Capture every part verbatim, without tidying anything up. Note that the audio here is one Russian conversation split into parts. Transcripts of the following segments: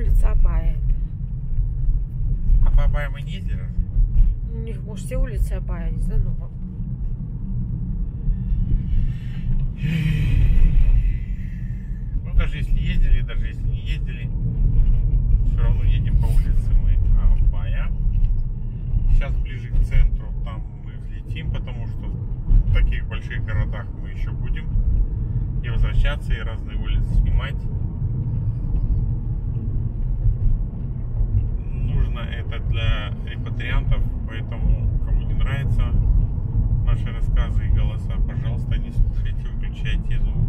улица Абая. А по Абаю мы не ездили? У них, может, все улицы Абая, не знаю, но... Ну, даже если ездили, даже если не ездили, все равно едем по улице мы Абая. Сейчас ближе к центру, там мы взлетим, потому что в таких больших городах мы еще будем и возвращаться, и разные улицы снимать. Нужно это для репатриантов, поэтому кому не нравится наши рассказы и голоса, пожалуйста, не слушайте, выключайте звук,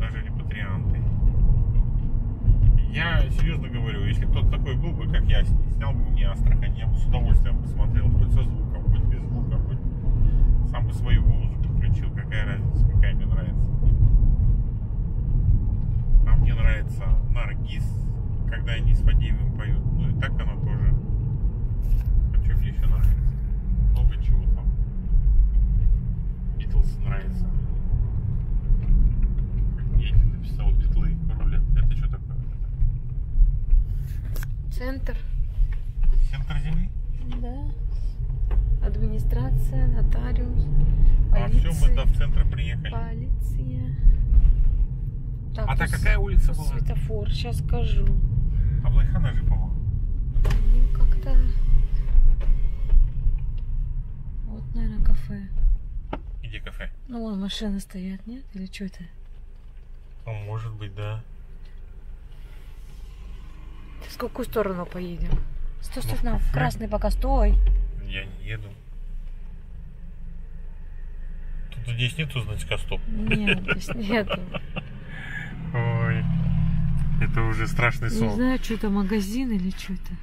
даже репатрианты. Я серьезно говорю, если кто-то такой был бы, как я, снял бы мне Астрахань, я бы с удовольствием посмотрел, хоть со звуком, хоть без звука, хоть сам бы свою музыку включил, какая разница, какая мне нравится. А мне нравится Наргиз, когда они с Вадимом поют, ну и так она тоже. А что мне еще нравится? Много чего там. Битлз нравится. Я не написал, битлы рулят. Это что такое? Центр. Центр земли? Да. Администрация, нотариус, полиция. А все, мы до в центр приехали. Полиция. Так, а так какая улица была? Светофор, сейчас скажу. Аблайхана же, по-моему. Ну, как-то... Вот, наверное, кафе. Где кафе? Ну, вон машины стоят, нет? Или что это? Ну, может быть, да. С какую сторону поедем? Стой, стой, нам в красный пока, стой. Я не еду. Тут здесь нету значка стоп. Нет, здесь нету. Ой, это уже страшный сон. Не знаю, что это магазин или что-то.